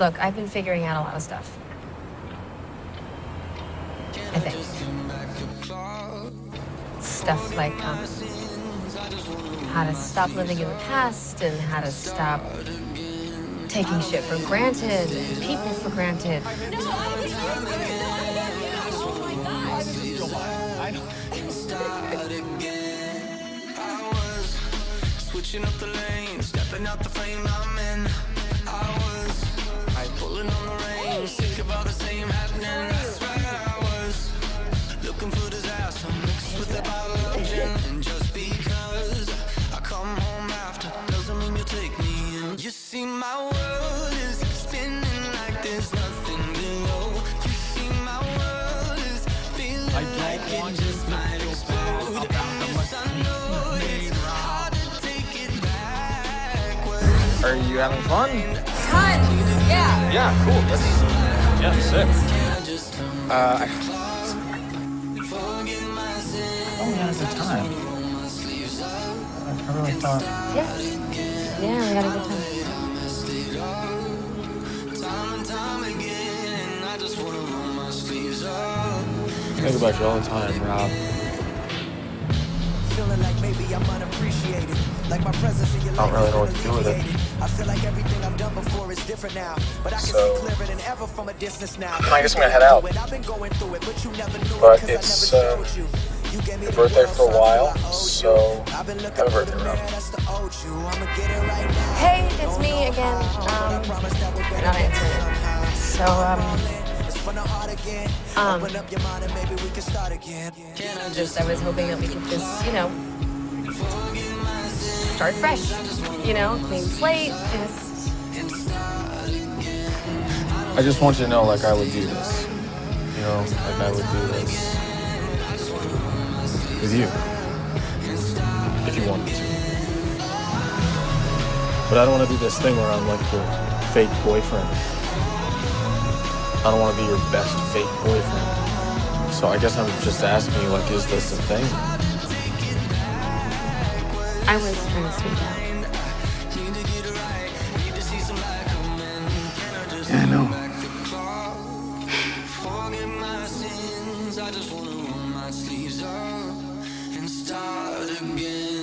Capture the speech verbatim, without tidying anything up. Look, I've been figuring out a lot of stuff. I think. Stuff like um, how to stop living in the past and how to stop taking shit for granted and people for granted. No, I was oh my God. Go on. I know. Start again. I was switching up the lane, stepping out the flame I'm in. I was I pulling on the reins, sick of all the same happening. That's right, I was looking for disaster mixed with a bottle of gin. And just because I come home after doesn't mean you take me in. You see my world is spinning like there's nothing below. You see my world is feeling I like it just might explode. Yes, I know it's hard to take it backwards. Are you having fun? Tons! Yeah! Yeah, cool. That's, yeah, sick. Uh, I... Oh, yeah, it's a good time. I really thought... Yeah. Yeah, we had a good time. I think about you all the time, Rob. Feeling like maybe I'm unappreciated. Like my presence in your life. I don't really know what to do with it. I feel like everything I've done before is different now. But I can see clearer than ever from a distance now. I guess I'm gonna head out. I've been going through it, but you never knew it because I never told you. You gave me the birthday for a while, so I've been looking for the man that's to owe you. I'ma get it right now. Hey, it's me again. Um I'm not answering it. So um Um, just I was hoping that we could just, you know, start fresh, you know, clean slate, just... I just want you to know, like, I would do this, you know, like I would do this with you, if you wanted to. But I don't want to do this thing where I'm, like, your fake boyfriend. I don't want to be your best fake boyfriend. So I guess I'm just asking you, like, is this a thing? I was trying to speak out. Yeah, I know. I just want to roll my sleeves up and start again.